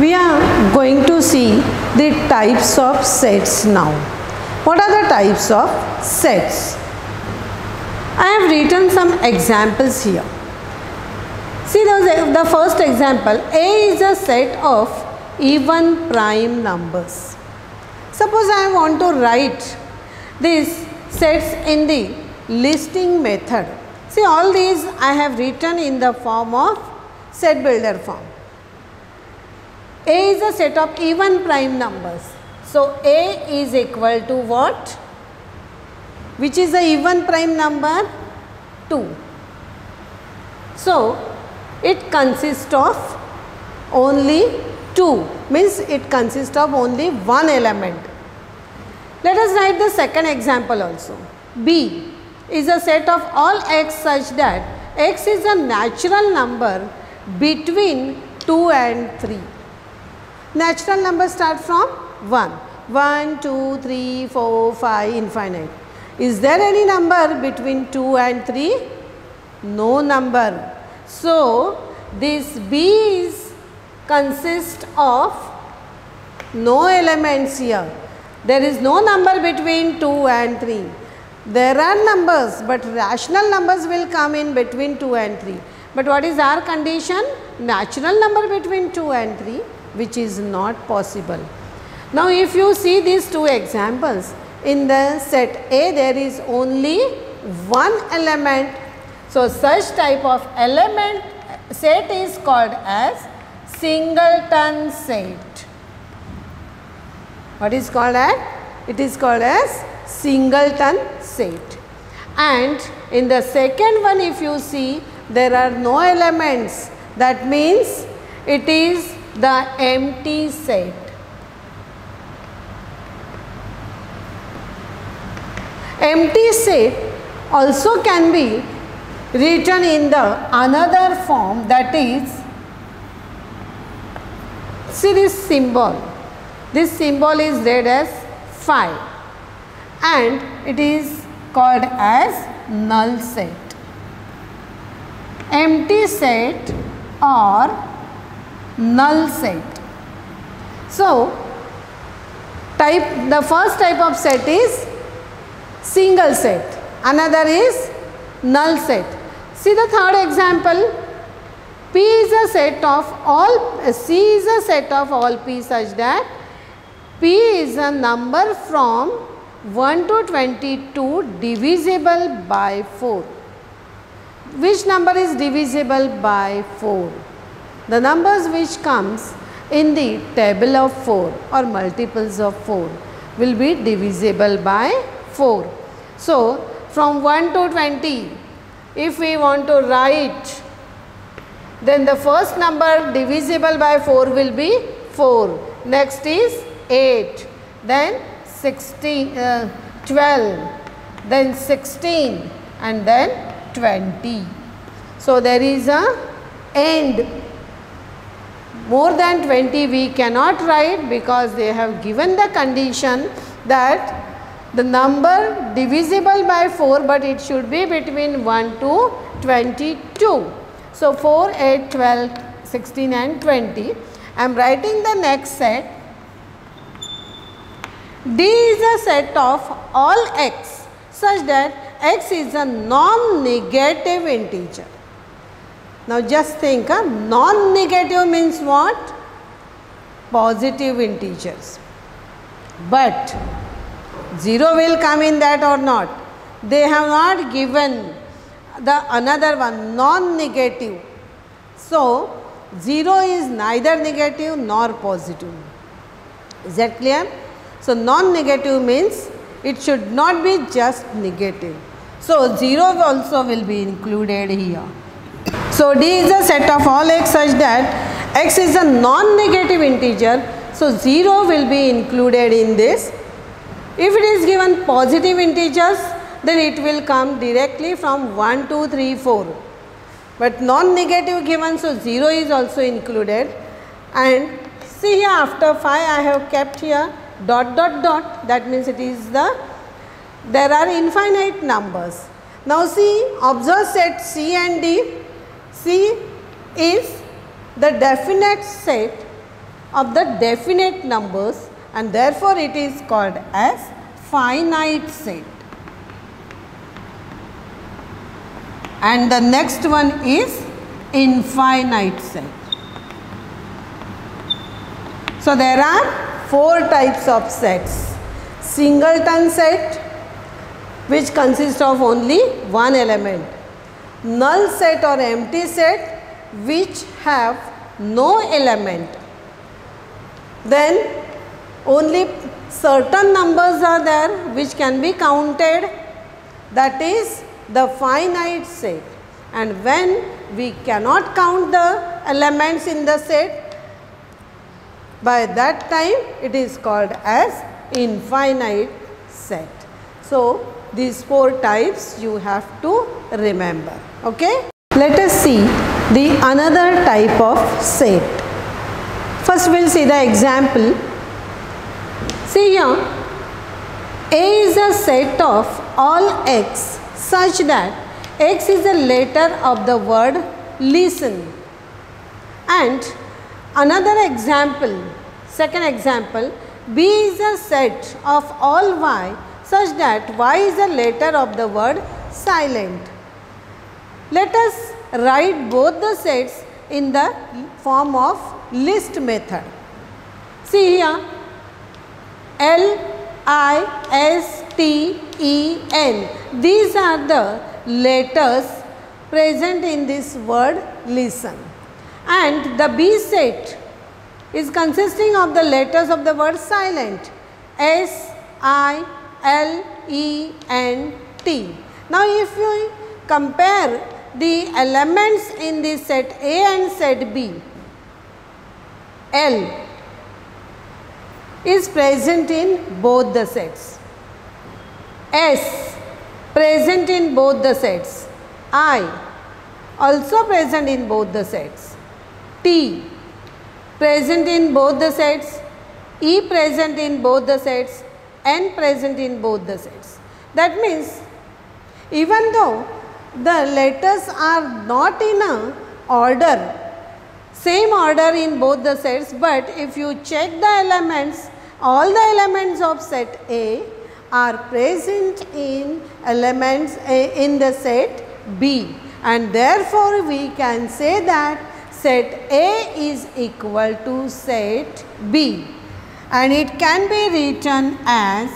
We are going to see the types of sets now. What are the types of sets? I have written some examples here. See, the first example, A is a set of even prime numbers. Suppose I want to write these sets in the listing method. See, all these I have written in the form of set builder form. A is a set of even prime numbers. So, A is equal to what? Which is the even prime number? 2. So, it consists of only 2, means it consists of only one element. Let us write the second example also. B is a set of all x such that x is a natural number between 2 and 3. Natural numbers start from 1, 1, 2, 3, 4, 5, infinite. Is there any number between 2 and 3? No number. So, this B is consists of no elements here. There is no number between 2 and 3. There are numbers, but rational numbers will come in between 2 and 3. But what is our condition? Natural number between 2 and 3, which is not possible. Now, if you see these two examples, in the set A there is only one element. So, such type of element set is called as singleton set. What is called as? It is called as singleton set. And in the second one, if you see, there are no elements. That means it is the empty set. Empty set also can be written in the another form, that is, see this symbol. This symbol is read as phi and it is called as null set. Empty set or null set. So, the first type of set is single set, another is null set. See the third example. C is a set of all P such that P is a number from 1 to 22 divisible by 4. Which number is divisible by 4? The numbers which comes in the table of 4 or multiples of 4 will be divisible by 4. So, from 1 to 20, if we want to write, then the first number divisible by 4 will be 4. Next is 8, then 12, then 16 and then 20. So, there is a end. More than 20 we cannot write because they have given the condition that the number divisible by 4, but it should be between 1 to 22. So, 4, 8, 12, 16 and 20. I am writing the next set. D is a set of all x such that x is a non-negative integer. Now, just think, non-negative means what? Positive integers. But 0 will come in that or not? They have not given the another one, non-negative. So, 0 is neither negative nor positive. Is that clear? So, non-negative means it should not be just negative. So, 0 also will be included here. So, D is a set of all x such that x is a non-negative integer. So, 0 will be included in this. If it is given positive integers, then it will come directly from 1, 2, 3, 4. But non-negative given, so 0 is also included. And see here after 5 I have kept here dot dot dot, that means it is there are infinite numbers. Now see, observe set C and D. C is the definite set of the definite numbers and therefore it is called as finite set. And the next one is infinite set. So there are four types of sets. Singleton set, which consists of only one element. Null set or empty set, which have no element. Then only certain numbers are there which can be counted, that is the finite set. And when we cannot count the elements in the set, by that time it is called as infinite set. So these four types you have to remember. Okay? Let us see the another type of set. First we will see the example. See here, A is a set of all x such that x is a letter of the word listen. And another example, second example, B is a set of all y such that y is a letter of the word silent. Let us write both the sets in the form of list method. See here, L, I, S, T, E, N. These are the letters present in this word listen. And the B set is consisting of the letters of the word silent, S, I, L, E, N, T. Now if you compare the elements in the set A and set B, L is present in both the sets, S present in both the sets, I also present in both the sets, T present in both the sets, E present in both the sets, N present in both the sets. That means even though the letters are not in a order, same order in both the sets, but if you check the elements, all the elements of set A are present in elements in the set B, and therefore we can say that set A is equal to set B, and it can be written as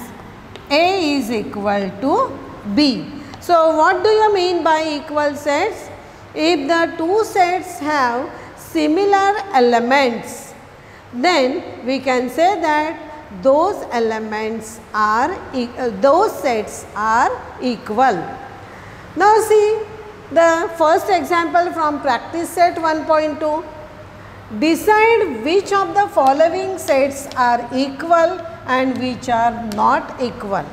A is equal to B. So what do you mean by equal sets? If the two sets have similar elements, then we can say that those elements are, those sets are equal. Now see the first example from practice set 1.2. Decide which of the following sets are equal and which are not equal.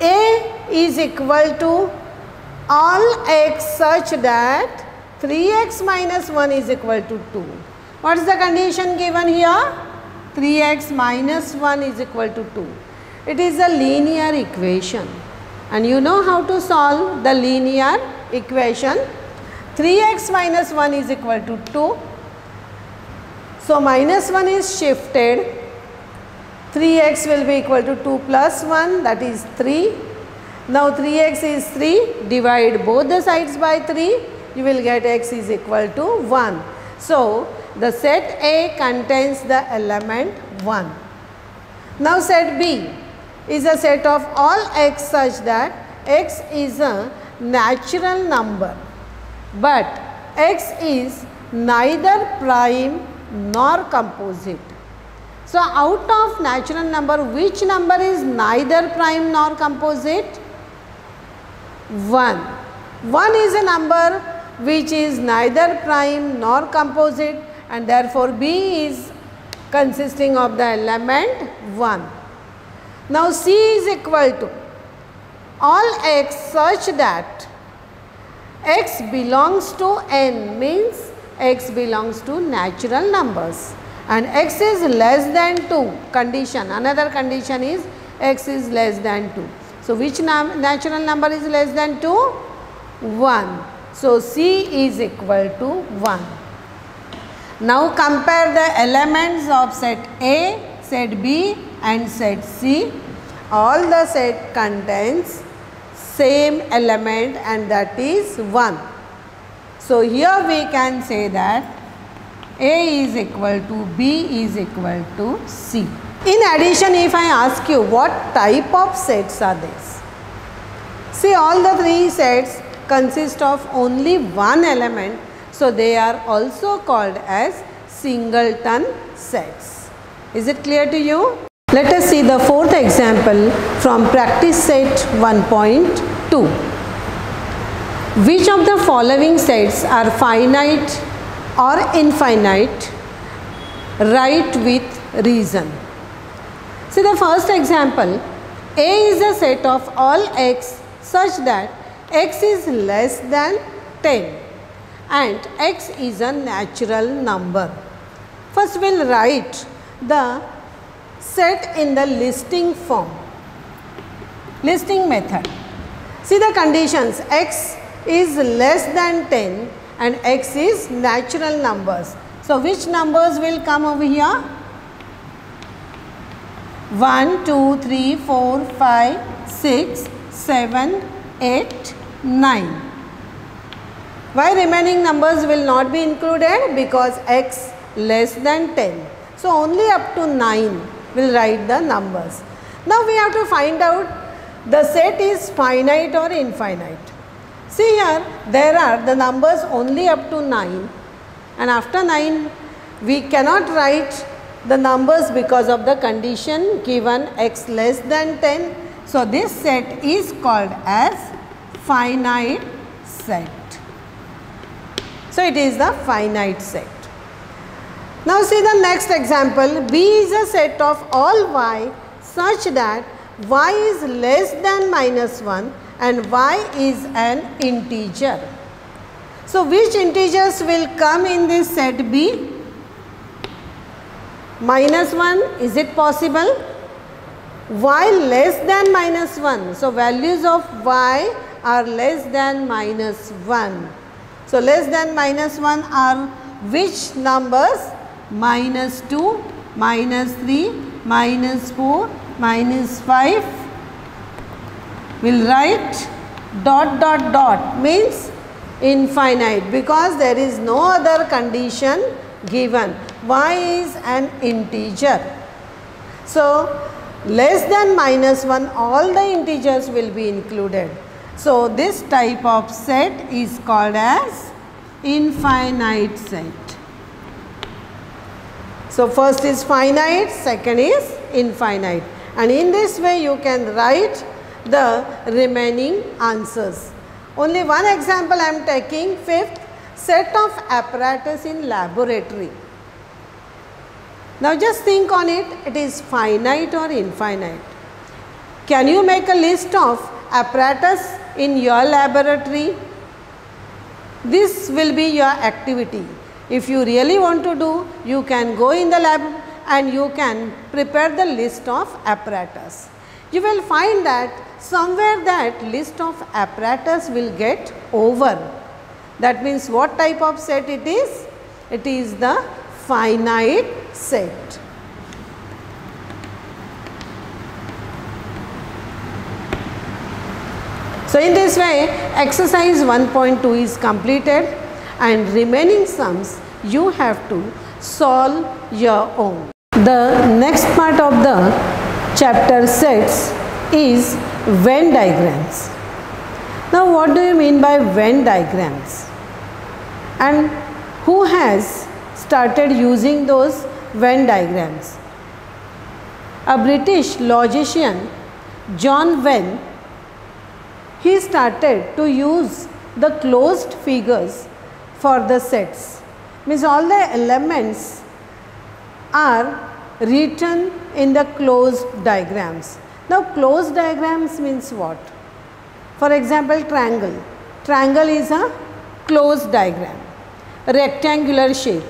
A is equal to all x such that 3x minus 1 is equal to 2. What is the condition given here? 3x minus 1 is equal to 2. It is a linear equation, and you know how to solve the linear equation. 3x minus 1 is equal to 2. So minus 1 is shifted. 3x will be equal to 2 plus 1, that is 3. Now 3x is 3. Divide both the sides by 3. You will get x is equal to 1. So the set A contains the element 1. Now set B is a set of all x such that x is a natural number, but x is neither prime nor composite. So out of natural number, which number is neither prime nor composite? 1. 1 is a number which is neither prime nor composite, and therefore B is consisting of the element 1. Now C is equal to all x such that x belongs to n, means x belongs to natural numbers, and x is less than 2 condition. Another condition is x is less than 2. So which natural number is less than 2? 1. So C is equal to 1. Now compare the elements of set A, set B and set C. All the set contains same element and that is 1. So here we can say that A is equal to B is equal to C. In addition, if I ask you what type of sets are these? See, all the three sets consist of only one element. So they are also called as singleton sets. Is it clear to you? Let us see the fourth example from practice set 1.2. Which of the following sets are finite or infinite? Write with reason. See the first example. A is a set of all x such that x is less than 10 and x is a natural number. First we will write the set in the listing form, listing method. See the conditions: x is less than 10 and x is natural numbers. So which numbers will come over here? 1, 2, 3, 4, 5, 6, 7, 8, 9. Why remaining numbers will not be included? Because x less than 10. So only up to 9 will write the numbers. Now we have to find out the set is finite or infinite. See here, there are the numbers only up to 9 and after 9 we cannot write the numbers because of the condition given x less than 10. So this set is called as finite set. So it is the finite set. Now see the next example. B is a set of all y such that y is less than -1 and y is an integer. So which integers will come in this set B? -1, is it possible? Y less than -1. So values of y are less than -1. So less than -1 are which numbers? -2, -3, -4, -5. We'll write dot dot dot, means infinite, because there is no other condition given. Y is an integer. So less than -1, all the integers will be included. So this type of set is called as infinite set. So first is finite, second is infinite, and in this way you can write the remaining answers. Only one example I am taking. Fifth, set of apparatus in laboratory. Now just think on it, it is finite or infinite? Can you make a list of apparatus in your laboratory? This will be your activity. If you really want to do, you can go in the lab and you can prepare the list of apparatus. You will find that somewhere that list of apparatus will get over. That means what type of set it is? It is the finite set. So in this way, exercise 1.2 is completed and remaining sums you have to solve your own. The next part of the chapter sets is Venn diagrams. Now what do you mean by Venn diagrams? And who has started using those Venn diagrams? A British logician, John Venn, he started to use the closed figures for the sets. Means all the elements are written in the closed diagrams. Now closed diagrams means what? For example, triangle. Triangle is a closed diagram. Rectangular shape,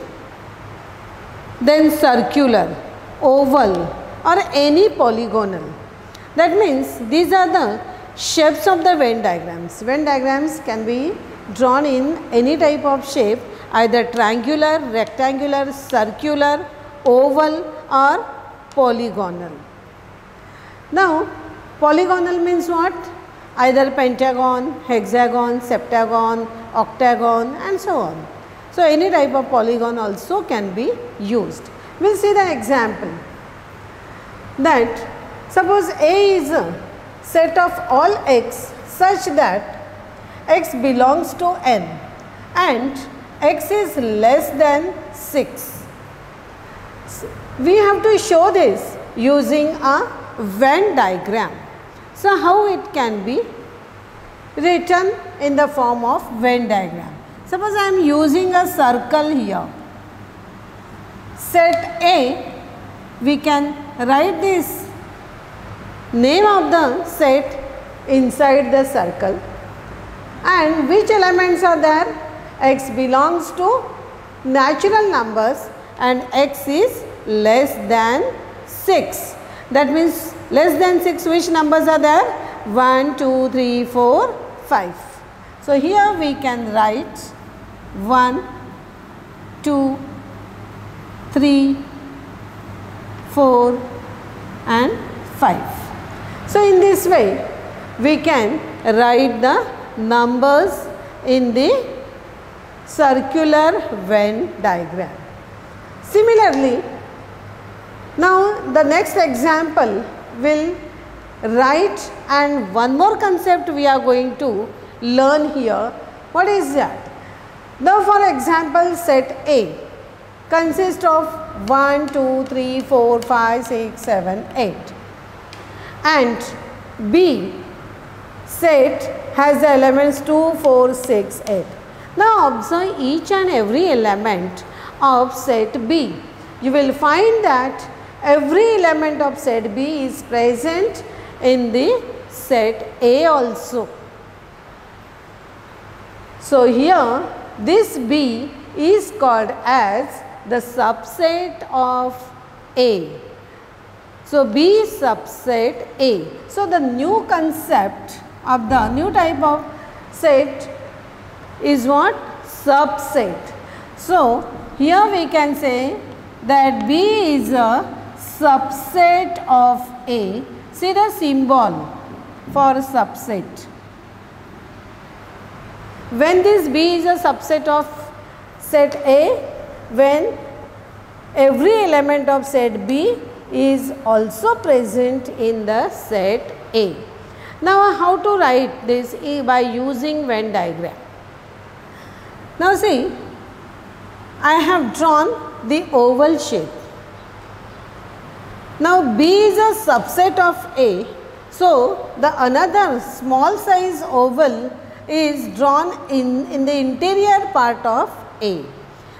then circular, oval or any polygonal. That means these are the shapes of the Venn diagrams. Venn diagrams can be drawn in any type of shape either triangular, rectangular, circular, oval or polygonal. Now polygonal means what? Either pentagon, hexagon, septagon, octagon and so on. So any type of polygon also can be used. We will see the example that suppose A is a set of all x such that x belongs to n and x is less than 6. We have to show this using a Venn diagram. So how it can be written in the form of Venn diagram? Suppose I am using a circle here. Set A, we can write this name of the set inside the circle, and which elements are there? X belongs to natural numbers and x is less than 6. That means less than 6, which numbers are there? 1, 2, 3, 4, 5. So here we can write 1, 2, 3, 4 and 5. So in this way we can write the numbers in the circular Venn diagram. Similarly, now the next example will write, and one more concept we are going to learn here. What is that? Now for example, set A consists of 1, 2, 3, 4, 5, 6, 7, 8, and B set has the elements 2, 4, 6, 8. Now observe each and every element of set B. You will find that every element of set B is present in the set A also. So here this B is called as the subset of A. So B subset A. So the new concept of the new type of set is what? Subset. So here we can say that B is a subset of A. See the symbol for subset. When this B is a subset of set A, when every element of set B is also present in the set A. Now how to write this A by using Venn diagram? Now see, I have drawn the oval shape. Now B is a subset of A, so the another small size oval is drawn in the interior part of A.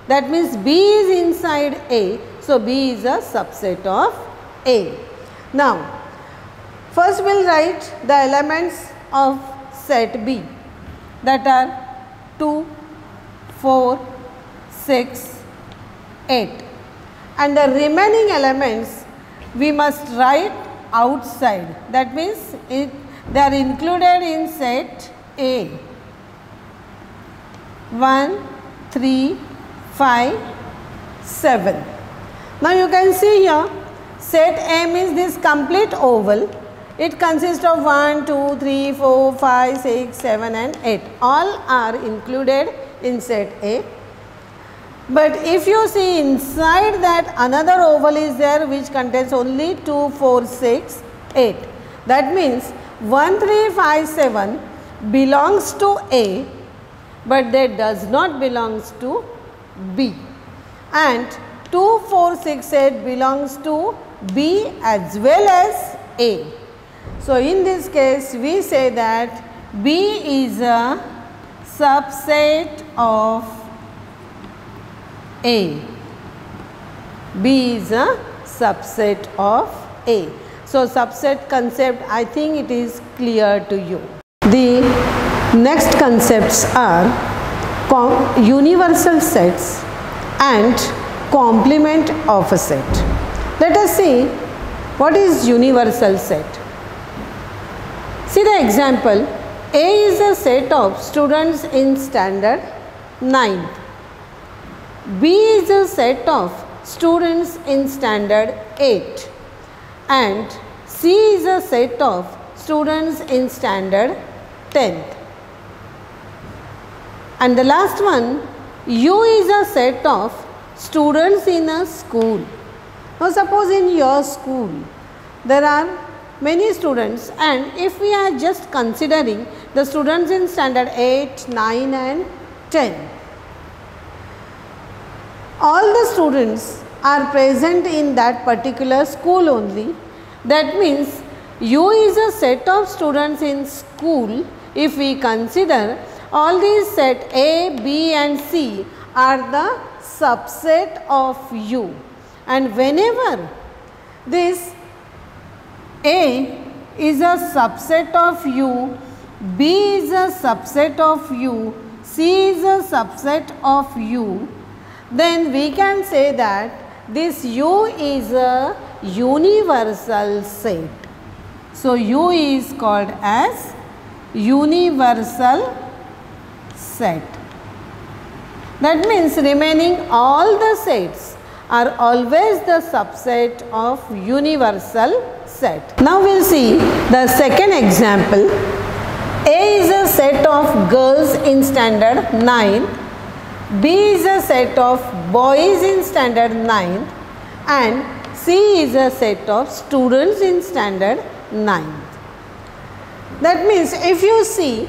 That means B is inside A, so B is a subset of A. Now first we will write the elements of set B, that are 2, 4, 6, 8, and the remaining elements we must write outside. That means they are included in set A. 1, 3, 5, 7. Now you can see here set A is this complete oval. It consists of 1, 2, 3, 4, 5, 6, 7 and 8. All are included in set A. But if you see inside that another oval is there which contains only 2, 4, 6, 8. That means 1, 3, 5, 7 belongs to A, but that does not belongs to B. And 2, 4, 6, 8 belongs to B as well as A. So in this case we say that B is a subset of A. B is a subset of A. So subset concept, I think it is clear to you. The next concepts are universal sets and complement of a set. Let us see what is universal set. See the example. A is a set of students in standard 9. B is a set of students in standard 8 and C is a set of students in standard 10th. And the last one, U is a set of students in a school. Now suppose in your school there are many students, and if we are just considering the students in standard 8, 9 and 10. All the students are present in that particular school only. That means U is a set of students in school if we consider all these set A, B and C are the subset of U, and whenever this A is a subset of U, B is a subset of U, C is a subset of U, then we can say that this U is a universal set. So, U is called as universal set. That means remaining all the sets are always the subset of universal set. Now we will see the second example. A is a set of girls in standard 9th. B is a set of boys in standard 9th and C is a set of students in standard 9th. That means if you see,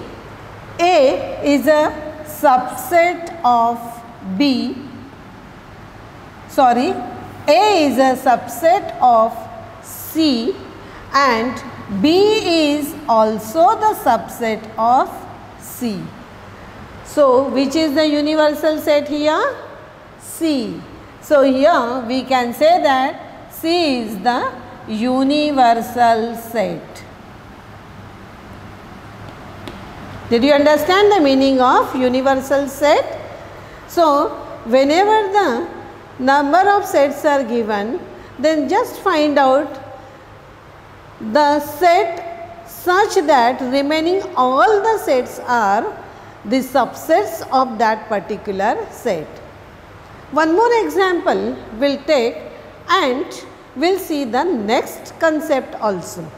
A is a subset of B, sorry, A is a subset of C and B is also the subset of C. So, which is the universal set here? C. So, here we can say that C is the universal set. Did you understand the meaning of universal set? So, whenever the number of sets are given, then just find out the set such that remaining all the sets are the subsets of that particular set. One more example we'll take and we'll see the next concept also.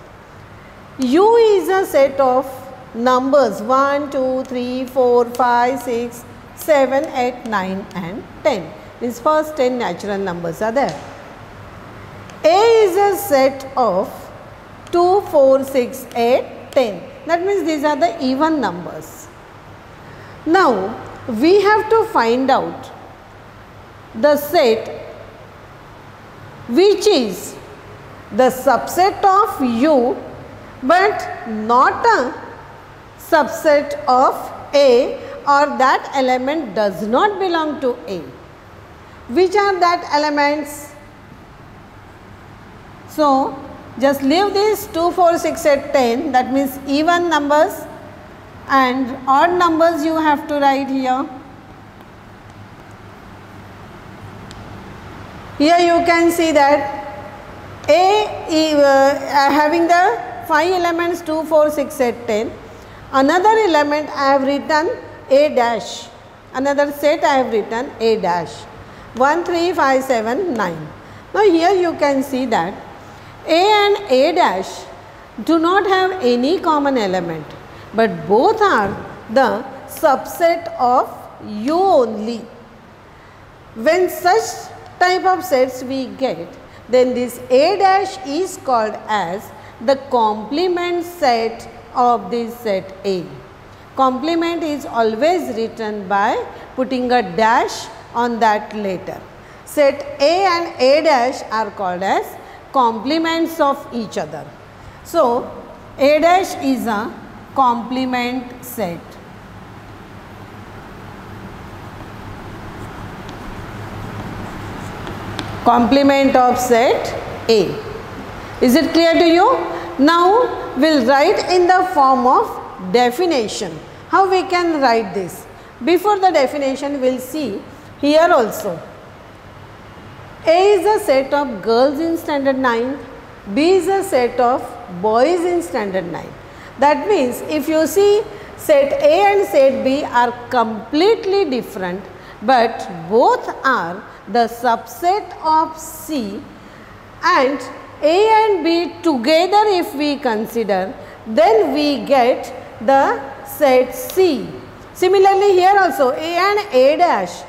U is a set of numbers 1, 2, 3, 4, 5, 6, 7, 8, 9 and 10. These first 10 natural numbers are there. A is a set of 2, 4, 6, 8, 10. That means these are the even numbers. Now, we have to find out the set which is the subset of U but not a subset of A, or that element does not belong to A. Which are that elements? So, just leave this 2, 4, 6, 8, 10, that means even numbers, and odd numbers you have to write here. Here you can see that A having the 5 elements 2, 4, 6, 8, 10. Another element I have written A dash. Another set I have written A dash. 1, 3, 5, 7, 9. Now here you can see that A and A dash do not have any common element, but both are the subset of U only. When such type of sets we get, then this A dash is called as the complement set of this set A. Complement is always written by putting a dash on that letter. Set A and A dash are called as complements of each other. So, A dash is a complement set. Complement of set A. Is it clear to you? Now, we'll write in the form of definition. How we can write this? Before the definition, we'll see here also. A is a set of girls in standard 9. B is a set of boys in standard 9. That means if you see, set A and set B are completely different but both are the subset of C, and A and B together if we consider, then we get the set C. Similarly, here also A and A dash,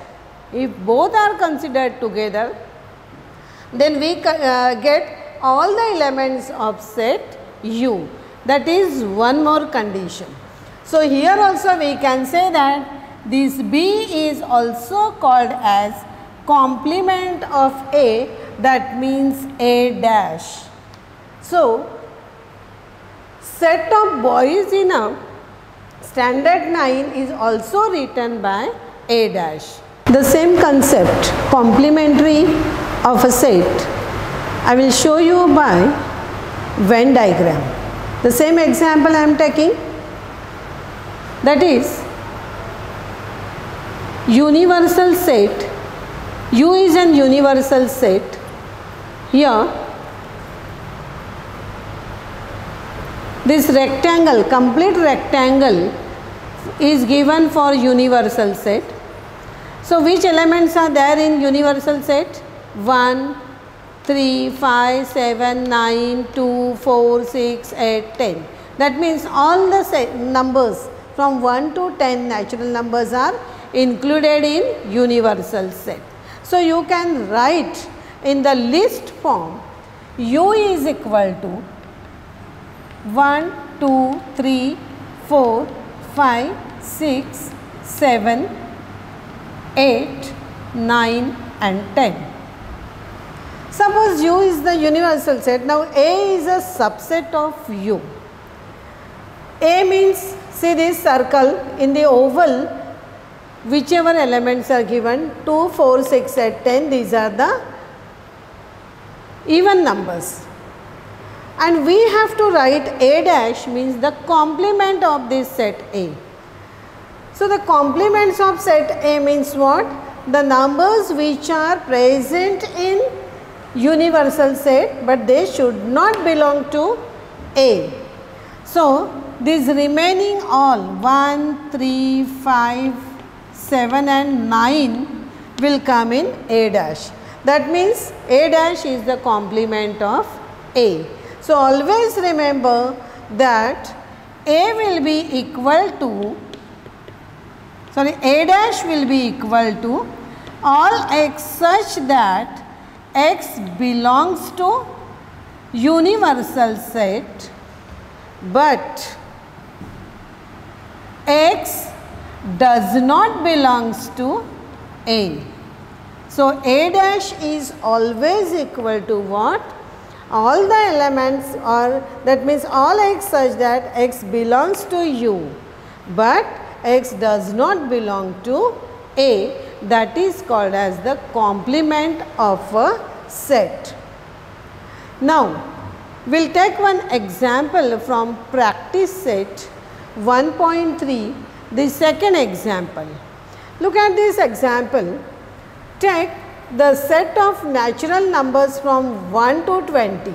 if both are considered together, then we get all the elements of set U. That is one more condition. So, here also we can say that this B is also called as complement of A, that means A dash. So, set of boys in a standard 9 is also written by A dash. The same concept, complementary of a set, I will show you by Venn diagram. The same example I am taking, that is universal set. U is an universal set. Here this rectangle, complete rectangle is given for universal set. So, which elements are there in universal set? 1, 3, 5, 7, 9, 2, 4, 6, 8, 10. That means all the numbers from 1 to 10 natural numbers are included in universal set. So, you can write in the list form, U is equal to 1, 2, 3, 4, 5, 6, 7, 8, 9 and 10. Suppose U is the universal set. Now, A is a subset of U. A means, see this circle, in the oval, whichever elements are given 2, 4, 6, 8, 10, these are the even numbers, and we have to write A dash means the complement of this set A. So, the complements of set A means what? The numbers which are present in universal set, but they should not belong to A. So, these remaining all 1, 3, 5, 7 and 9 will come in A dash. That means A dash is the complement of A. So, always remember that A will be equal to, sorry, A dash will be equal to all x such that x belongs to universal set, but x does not belongs to A. So, A dash is always equal to what? All the elements, or that means all x such that x belongs to U, but x does not belong to A. That is called as the complement of a set. Now, we will take one example from practice set 1.3. The second example. Look at this example. Take the set of natural numbers from 1 to 20.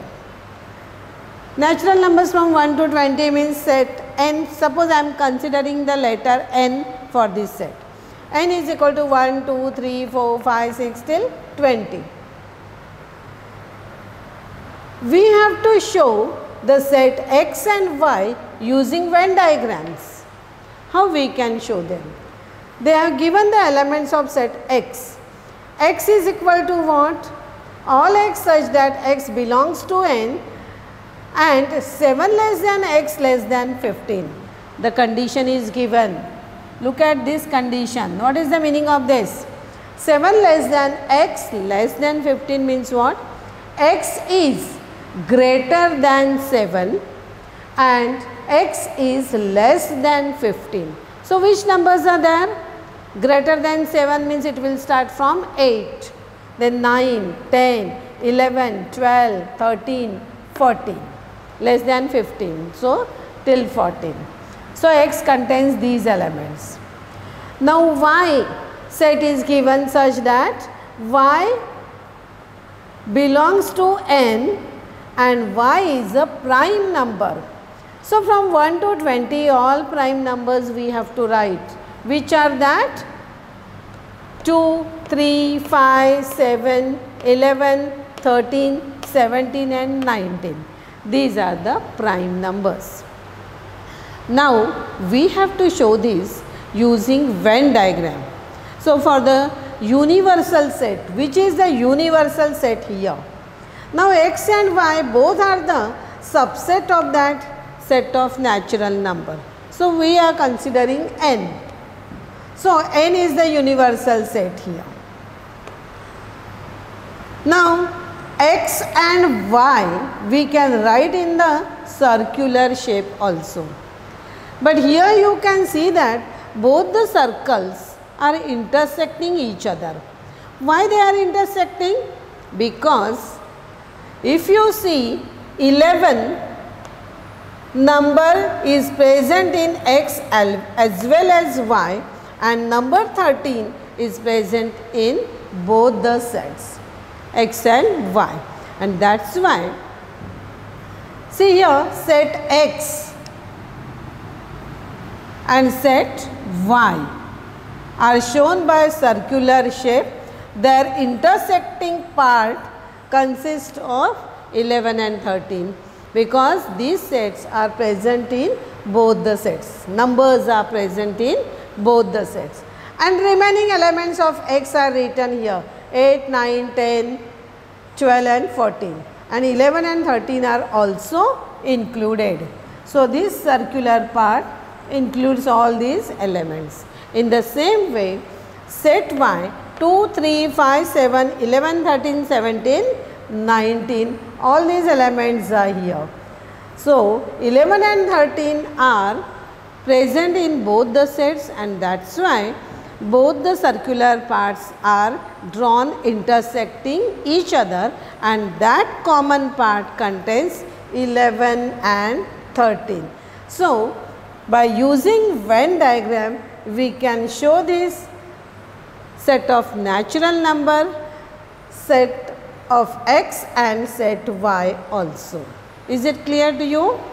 Natural numbers from 1 to 20 means set n. Suppose I am considering the letter n for this set. N is equal to 1, 2, 3, 4, 5, 6 till 20. We have to show the set x and y using Venn diagrams. How we can show them? They have given the elements of set X. X is equal to what? All x such that x belongs to n, and 7 less than x less than 15. The condition is given. Look at this condition. What is the meaning of this? 7 less than x less than 15 means what? X is greater than 7 and x is less than 15. So, which numbers are there? Greater than 7 means it will start from 8, then 9, 10, 11, 12, 13, 14, less than 15. So, till 14. So, x contains these elements. Now, y set is given such that y belongs to n and y is a prime number. So, from 1 to 20 all prime numbers we have to write, which are that 2, 3, 5, 7, 11, 13, 17 and 19. These are the prime numbers. Now we have to show this using Venn diagram. So for the universal set, which is the universal set here. Now x and y both are the subset of that set of natural number. So we are considering n. So n is the universal set here. Now x and y we can write in the circular shape also. But here you can see that both the circles are intersecting each other. Why they are intersecting? Because if you see 11 number is present in x as well as y, and number 13 is present in both the sets x and y, and that's why see here set x and set y are shown by circular shape. Their intersecting part consists of 11 and 13 because these sets are present in both the sets. Numbers are present in both the sets, and remaining elements of x are written here 8, 9, 10, 12 and 14, and 11 and 13 are also included. So this circular part includes all these elements. In the same way, set y 2, 3, 5, 7, 11, 13, 17, 19, all these elements are here. So 11 and 13 are present in both the sets, and that's why both the circular parts are drawn intersecting each other, and that common part contains 11 and 13. So by using Venn diagram we can show this set of natural number, set of x and set y also. Is it clear to you?